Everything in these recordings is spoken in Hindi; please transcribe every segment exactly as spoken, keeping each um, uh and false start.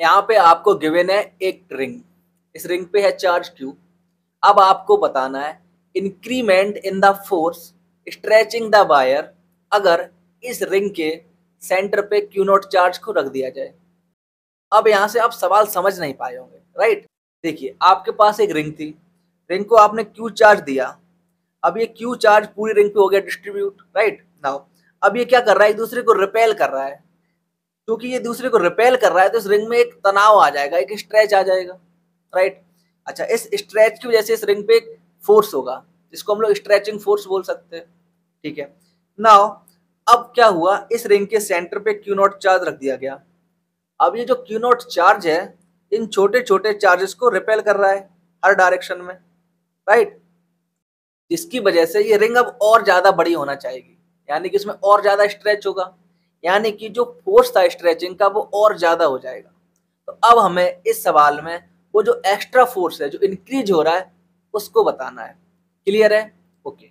यहाँ पे आपको गिवन है एक रिंग, इस रिंग पे है चार्ज क्यू। अब आपको बताना है increment in the force stretching the wire अगर इस रिंग के सेंटर पे क्यू नॉट चार्ज को रख दिया जाए। अब यहाँ से आप सवाल समझ नहीं पाए होंगे, राइट। देखिए आपके पास एक रिंग थी, रिंग को आपने क्यू चार्ज दिया, अब ये क्यू चार्ज पूरी रिंग पे हो गया डिस्ट्रीब्यूट, राइट नाउ। अब ये क्या कर रहा है, एक दूसरे को रिपेल कर रहा है। क्योंकि ये दूसरे को रिपेल कर रहा है तो इस रिंग में एक तनाव आ जाएगा, एक स्ट्रेच आ जाएगा, राइट। अच्छा, इस स्ट्रेच की वजह से इस रिंग पे एक फोर्स होगा जिसको हम लोग स्ट्रेचिंग फोर्स बोल सकते हैं, ठीक है नाउ। अब क्या हुआ, इस रिंग के सेंटर पे क्यू नॉट चार्ज रख दिया गया। अब ये जो क्यू नॉट चार्ज है इन छोटे छोटे चार्जेस को रिपेल कर रहा है हर डायरेक्शन में, राइट। जिसकी वजह से ये रिंग अब और ज़्यादा बड़ी होना चाहेगी, यानी कि इसमें और ज़्यादा स्ट्रेच होगा, यानी कि जो फोर्स था स्ट्रेचिंग का वो और ज़्यादा हो जाएगा। तो अब हमें इस सवाल में वो जो एक्स्ट्रा फोर्स है जो इंक्रीज हो रहा है उसको बताना है, क्लियर है, ओके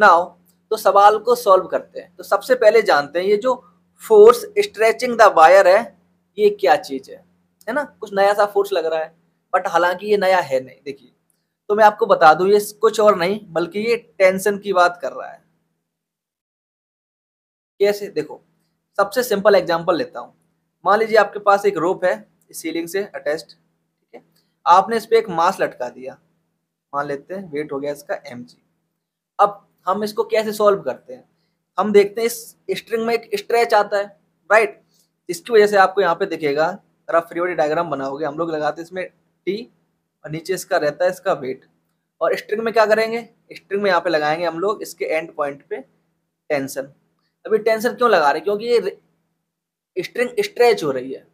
नाउ। तो सवाल को सॉल्व करते हैं। तो सबसे पहले जानते हैं ये जो फोर्स स्ट्रेचिंग द वायर है ये क्या चीज़ है, है ना। कुछ नया सा फोर्स लग रहा है बट हालांकि ये नया है नहीं। देखिए तो मैं आपको बता दूं ये कुछ और नहीं बल्कि ये टेंशन की बात कर रहा है। कैसे, देखो सबसे सिंपल एग्जांपल लेता हूँ। मान लीजिए आपके पास एक रोप है सीलिंग से अटैच्ड, ठीक है। आपने इस पर एक मास लटका दिया, मान लेते हैं वेट हो गया इसका एम जी। अब हम इसको कैसे सॉल्व करते हैं, हम देखते हैं इस स्ट्रिंग में एक स्ट्रेच आता है, राइट। इसकी वजह से आपको यहाँ पे दिखेगा, अगर आप फ्री बॉडी डायग्राम बनाओगे, हम लोग लगाते हैं इसमें टी और नीचे इसका रहता है इसका वेट, और स्ट्रिंग में क्या करेंगे, स्ट्रिंग में यहाँ पे लगाएंगे हम लोग इसके एंड पॉइंट पे टेंशन। अभी टेंशन क्यों लगा रहे, क्योंकि ये स्ट्रिंग स्ट्रेच हो रही है।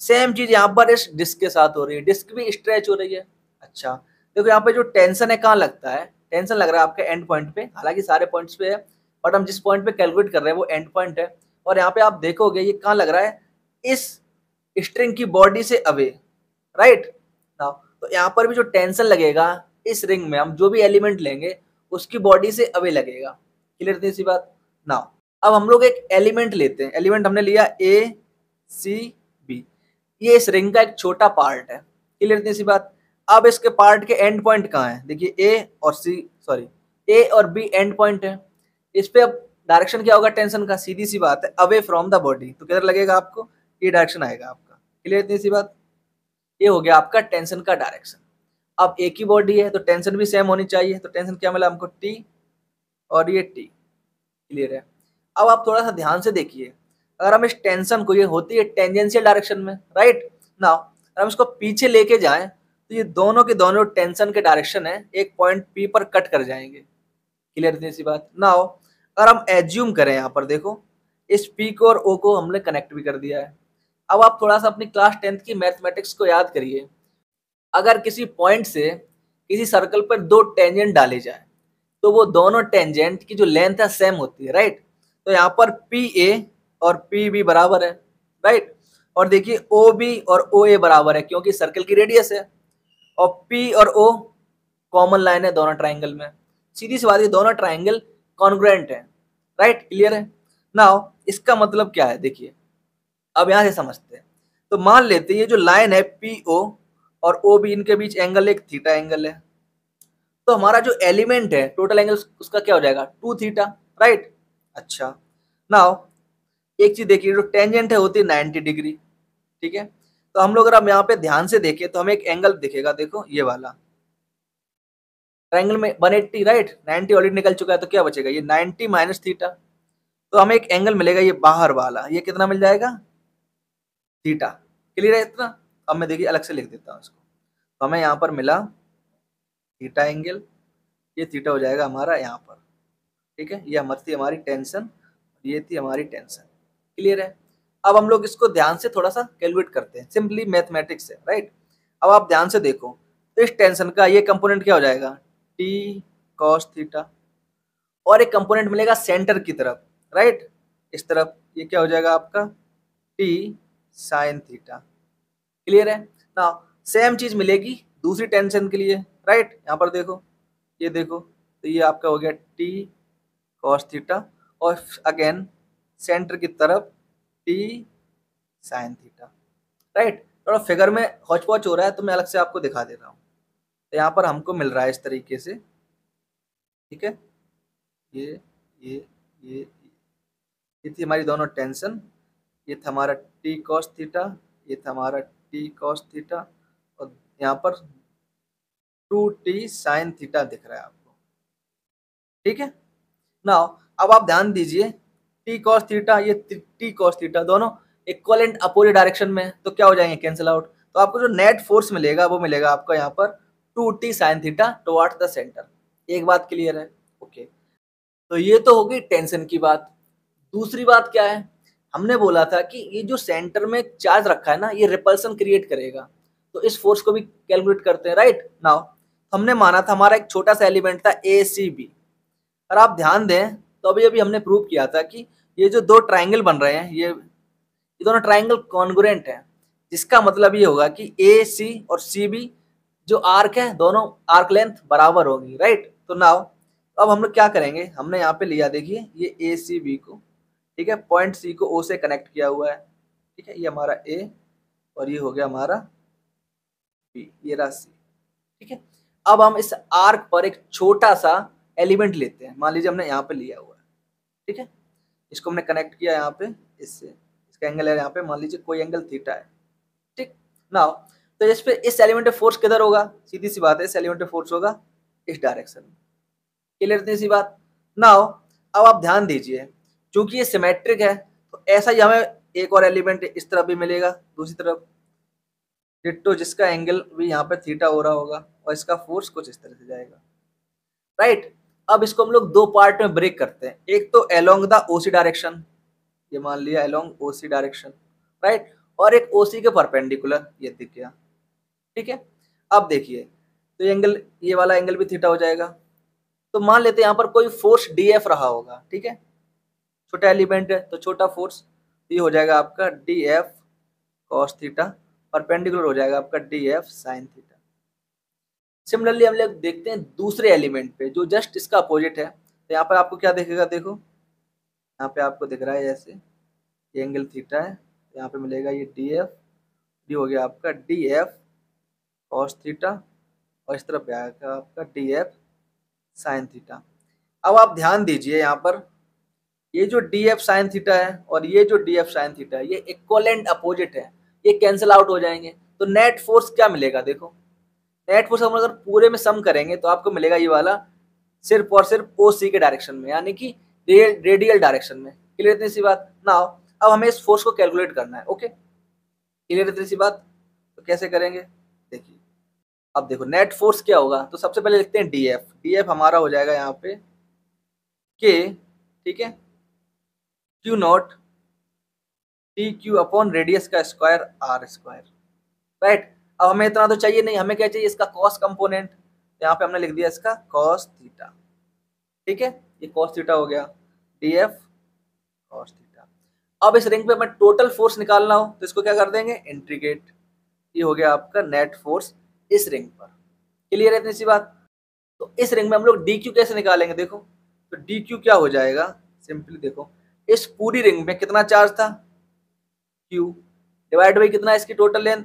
सेम चीज़ यहाँ पर इस डिस्क के साथ हो रही है, डिस्क भी स्ट्रेच हो रही है। अच्छा देखो यहाँ पे जो टेंशन है कहाँ लगता है, टेंशन लग रहा है आपके एंड पॉइंट पे, हालांकि सारे पॉइंट्स पे है बट हम जिस पॉइंट पे कैलकुलेट कर रहे हैं वो एंड पॉइंट है। और यहाँ पे आप देखोगे ये कहाँ लग रहा है, इस स्ट्रिंग की बॉडी से अवे, राइट नाउ। तो यहाँ पर भी जो टेंशन लगेगा इस रिंग में हम जो भी एलिमेंट लेंगे उसकी बॉडी से अवे लगेगा, क्लियर थी इसी बात नाउ। अब हम लोग एक एलिमेंट लेते हैं, एलिमेंट हमने लिया ए सी बी, ये इस रिंग का एक छोटा पार्ट है, क्लियर थी इसी बात। अब इसके पार्ट के एंड पॉइंट कहाँ है, देखिए ए और सी सॉरी ए और बी एंड पॉइंट है। इस पे अब डायरेक्शन क्या होगा टेंशन का, सीधी सी बात है अवे फ्रॉम द बॉडी, तो किधर लगेगा आपको, ये डायरेक्शन आएगा आपका, क्लियर इतनी सी बात। ये हो गया आपका टेंशन का डायरेक्शन। अब एक ही बॉडी है तो टेंशन भी सेम होनी चाहिए, तो टेंशन क्या मिला हमको टी और ये टी, क्लियर है। अब आप थोड़ा सा ध्यान से देखिए, अगर हम इस टेंशन को, ये होती है टेंजेंशियल डायरेक्शन में, राइट नाउ, अगर हम इसको पीछे लेके जाएँ तो ये दोनों के दोनों टेंशन के डायरेक्शन है एक पॉइंट पी पर कट कर जाएंगे, क्लियर इतनी सी बात नाउ। अगर हम एज्यूम करें यहाँ पर देखो इस पी को और ओ को हमने कनेक्ट भी कर दिया है। अब आप थोड़ा सा अपनी क्लास टेंथ की मैथमेटिक्स को याद करिए, अगर किसी पॉइंट से किसी सर्कल पर दो टेंजेंट डाले जाए तो वो दोनों टेंजेंट की जो लेंथ है सेम होती है, राइट। तो यहाँ पर पी ए और पी बी बराबर है, राइट। और देखिए ओ बी और ओ ए बराबर है क्योंकि सर्कल की रेडियस है, और पी और ओ कॉमन लाइन है दोनों ट्राइंगल में। सीधी सी बात है दोनों ट्राइंगल कॉन्ग्रुएंट है, राइट right? क्लियर है नाउ। इसका मतलब क्या है, देखिए अब यहाँ से समझते हैं। तो मान लेते हैं ये जो लाइन है पी ओ और ओ बी, इनके बीच एंगल एक थीटा एंगल है, तो हमारा जो एलिमेंट है टोटल एंगल उसका क्या हो जाएगा टू थीटा, राइट right? अच्छा नाउ एक चीज़ देखिए, जो टेंजेंट है होती है नाइन्टी डिग्री, ठीक है। तो हम लोग अगर हम यहाँ पे ध्यान से देखें तो हमें एक एंगल दिखेगा, देखो ये वाला ट्राइंगल में one eighty, right. Ninety already निकल चुका है तो क्या बचेगा ये नाइन्टी माइनस थीटा, तो हमें एक एंगल मिलेगा ये बाहर वाला, ये कितना मिल जाएगा थीटा, क्लियर है इतना। अब मैं देखिए अलग से लिख देता हूँ इसको, तो हमें यहाँ पर मिला थीटा एंगल, ये थीटा हो जाएगा हमारा यहाँ पर, ठीक है। ये हमारी थी हमारी टेंशन, ये थी हमारी टेंशन, क्लियर है। अब हम लोग इसको ध्यान से थोड़ा सा कैलकुलेट करते हैं, सिंपली मैथमेटिक्स है, राइट। अब आप ध्यान से देखो तो इस टेंशन का ये कंपोनेंट क्या हो जाएगा टी कॉस थीटा, और एक कंपोनेंट मिलेगा सेंटर की तरफ, राइट इस तरफ, ये क्या हो जाएगा आपका टी साइन थीटा, क्लियर है ना। सेम चीज़ मिलेगी दूसरी टेंशन के लिए, राइट। यहाँ पर देखो ये देखो तो ये आपका हो गया टी कॉस थीटा, और अगेन सेंटर की तरफ टी साइन थीटा, राइट। थोड़ा फिगर में हौच पौच हो रहा है तो मैं अलग से आपको दिखा दे रहा हूँ। तो यहाँ पर हमको मिल रहा है इस तरीके से, ठीक है। ये ये ये ये थी हमारी दोनों टेंशन। ये था हमारा टी कॉस थीटा, ये था हमारा टी कॉस थीटा, और यहाँ पर टू टी साइन थीटा दिख रहा है आपको, ठीक है ना। अब आप ध्यान दीजिए, टी कॉस थीटा ये टी कॉस थीटा दोनों इक्वलेंट अपोजिट डायरेक्शन में, तो क्या हो जाएंगे, कैंसिल आउट। तो आपको जो नेट फोर्स मिलेगा वो मिलेगा आपका यहाँ पर two T sine theta towards the centre. एक बात क्लियर है, ओके। तो ये तो हो गई टेंशन की बात। दूसरी बात क्या है, हमने बोला था कि ये जो सेंटर में चार्ज रखा है ना, ये रिपल्सन क्रिएट करेगा, तो इस फोर्स को भी कैलकुलेट करते हैं, राइट। नाउ हमने माना था हमारा एक छोटा सा एलिमेंट था ए सी बी, और आप ध्यान दें तो अभी अभी हमने प्रूव किया था कि ये जो दो ट्राइंगल बन रहे हैं, ये ये दोनों ट्राइंगल कॉन्ग्रुएंट हैं, जिसका मतलब ये होगा कि ए सी और सी बी जो आर्क है, दोनों आर्क लेंथ बराबर होगी, राइट। तो नाउ अब हम लोग क्या करेंगे, हमने यहाँ पे लिया, देखिए ये ए सी बी को, ठीक है, पॉइंट सी को ओ से कनेक्ट किया हुआ है, ठीक है। ये हमारा ए और ये हो गया हमारा बी, ये रहा सी, ठीक है। अब हम इस आर्क पर एक छोटा सा एलिमेंट लेते हैं, मान लीजिए हमने यहाँ पे लिया हुआ है, ठीक है। इसको हमने कनेक्ट किया यहाँ पे, इससे इसका एंगल है यहाँ पे, मान लीजिए कोई एंगल थीटा है, ठीक ना। तो इस पे इस एलिमेंट पे फोर्स किधर होगा, सीधी सी बात है, इस एलिमेंट पे फोर्स होगा इस डायरेक्शन में, क्लियर इतनी सी बात ना। अब आप ध्यान दीजिए, चूंकि ये सिमेट्रिक है तो ऐसा ही हमें एक और एलिमेंट इस तरफ भी मिलेगा, दूसरी तरफ डिट्टो, जिसका एंगल भी यहाँ पे थीटा हो रहा होगा, और इसका फोर्स कुछ इस तरह से जाएगा, राइट। अब इसको हम लोग दो पार्ट में ब्रेक करते हैं, एक तो एलोंग द ओसी डायरेक्शन, ये मान लिया एलोंग ओसी डायरेक्शन, राइट, और एक ओसी के परपेंडिकुलर, ये दिख गया, ठीक है। अब देखिए, तो ये एंगल, ये वाला एंगल भी थीटा हो जाएगा, तो मान लेते हैं यहाँ पर कोई फोर्स डी एफ रहा होगा, ठीक है, छोटा एलिमेंट है तो छोटा फोर्स, ये हो जाएगा आपका D F cos theta, perpendicular हो जाएगा आपका D F sine theta. Similarly हम लोग देखते हैं दूसरे एलिमेंट पे जो जस्ट इसका अपोजिट है, तो यहाँ पर आपको क्या दिखेगा, देखो यहाँ पे आपको दिख रहा है ऐसे, ये एंगल थीटा है, यहाँ पे मिलेगा ये डी एफ, डी हो गया आपका डी एफ कॉस थीटा, और इस तरफ भी आएगा आपका डी एफ साइन थीटा। अब आप ध्यान दीजिए यहाँ पर, ये जो डी एफ साइन थीटा है और ये जो डी एफ साइन थीटा है, ये इक्वलेंट अपोजिट है, ये कैंसिल आउट हो जाएंगे। तो नेट फोर्स क्या मिलेगा, देखो नेट फोर्स हम अगर पूरे में सम करेंगे तो आपको मिलेगा ये वाला सिर्फ और सिर्फ ओ सी के डायरेक्शन में, यानी कि रेडियल रेडियल डायरेक्शन में, क्लियर इतनी सी बात ना। अब हमें इस फोर्स को कैलकुलेट करना है, ओके, क्लियर इतनी सी बात। तो कैसे करेंगे, देखिए अब देखो नेट फोर्स क्या होगा, तो सबसे पहले लिखते हैं डी एफ, डी एफ हमारा हो जाएगा यहाँ पे के, ठीक है, Q naught T Q upon radius का स्क्वायर आर स्क्वायर, राइट। अब हमें इतना तो चाहिए नहीं, हमें क्या चाहिए, इसका कॉस कंपोनेंट, तो यहाँ पे हमने लिख दिया इसका कॉस थीटा, ठीक है, ये कॉस थीटा हो गया, डी एफ कॉस थीटा। अब इस रिंग पे हमें टोटल फोर्स निकालना हो तो इसको क्या कर देंगे, इंटीग्रेट, ये हो गया आपका नेट फोर्स इस रिंग पर, क्लियर है इतनी सी बात। तो इस रिंग में हम लोग डी क्यू कैसे निकालेंगे, देखो तो डी क्यू क्या हो जाएगा, सिंपली देखो इस पूरी रिंग में कितना चार्ज था, क्यू डिवाइड बाई कितना इसकी total length,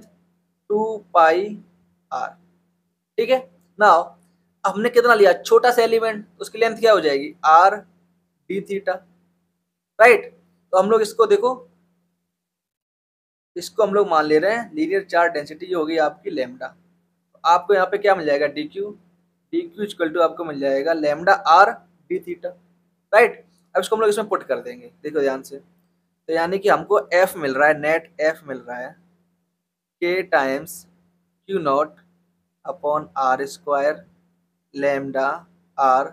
two pi R, ठीक है ना। हमने कितना लिया, छोटा सा एलिमेंट, उसकी लेंथ क्या हो जाएगी, आर डी थीटा, राइट। तो हम लोग इसको देखो, इसको हम लोग मान ले रहे हैं लीनियर चार्ज डेंसिटी, ये होगी आपकी लेमडा। तो आपको यहाँ पे क्या मिल जाएगा, D Q, D Q equal to आपको मिल जाएगा lambda R D theta, right. अब इसको हम लोग इसमें पुट कर देंगे, देखो ध्यान से, तो यानी कि हमको एफ मिल रहा है, नेट एफ मिल रहा है के times Q naught upon R square lambda R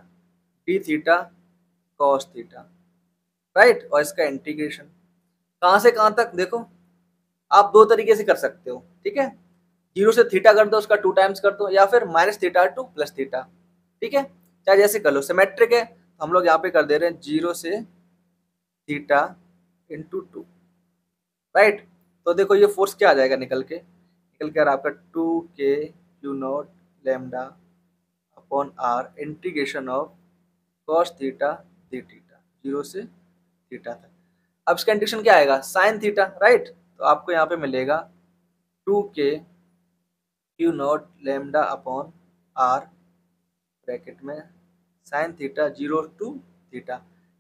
D theta cos theta, right, और इसका इंटीग्रेशन कहाँ से कहाँ तक, देखो आप दो तरीके से कर सकते हो, ठीक है, जीरो से थीटा कर दो, उसका टू टाइम्स कर दो, या फिर minus theta to plus theta, ठीक है, चाहे जैसे कर लो। सिमेट्रिक है तो हम लोग यहाँ पे कर दे रहे हैं जीरो से थीटा इंटू टू, राइट। तो देखो ये फोर्स क्या आ जाएगा, निकल के निकल कर आपका two K Q naught lambda upon R integration of cos theta D theta, zero से थीटा तक। अब इसका इंटीग्रेशन क्या आएगा, साइन थीटा, राइट। तो आपको यहाँ पे मिलेगा two K Q naught lambda upon R bracket में sine theta zero to theta,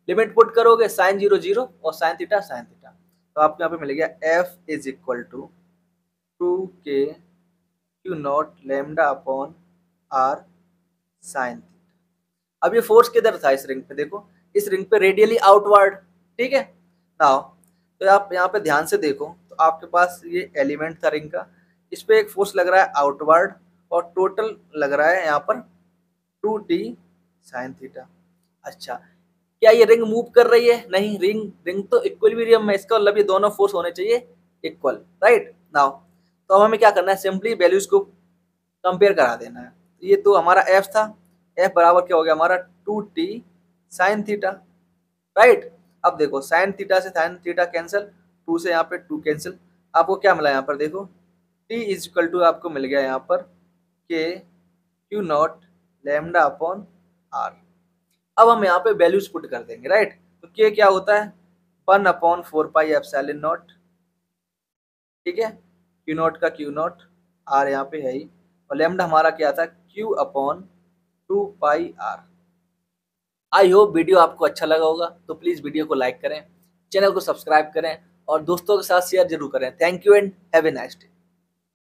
limit put करोगे साइन जीरो जीरो और साइन थीटा साइन थीटा, तो आपको यहाँ पे मिल गया F is equal to two K Q naught lambda upon R sine theta. अब ये फोर्स किधर था इस रिंग पे, देखो इस रिंग पे रेडियली आउटवर्ड, ठीक है ना। तो आप यहाँ पे ध्यान से देखो तो आपके पास ये एलिमेंट था रिंग का, इस पे एक फोर्स लग रहा है आउटवर्ड और टोटल लग रहा है यहाँ पर टू टी साइन थीटा। अच्छा, क्या ये रिंग मूव कर रही है? नहीं, रिंग रिंग तो इक्विलिब्रियम में, इसका मतलब ये दोनों फोर्स होने चाहिए इक्वल, राइट नाउ। तो अब हमें क्या करना है, सिंपली वैल्यूज को कंपेयर करा देना है। ये तो हमारा एफ था, एफ बराबर क्या हो गया हमारा two T sine theta, right. अब देखो साइन थीटा से साइन थीटा कैंसिल, टू से यहाँ पे टू कैंसिल, आपको क्या मिला यहाँ पर देखो टी इज इक्वल टू आपको मिल गया यहाँ पर K Q naught lambda upon R. अब हम यहाँ पे वैल्यूज पुट कर देंगे, राइट। तो के क्या होता है one upon four pi epsilon naught, ठीक है, क्यू नॉट का क्यू नॉट, आर यहाँ पे है ही, और लेमडा हमारा क्या था Q upon two pi R. I hope video आपको अच्छा लगा होगा, तो प्लीज़ वीडियो को लाइक करें, चैनल को सब्सक्राइब करें और दोस्तों के साथ शेयर जरूर करें। Thank you and have a nice day.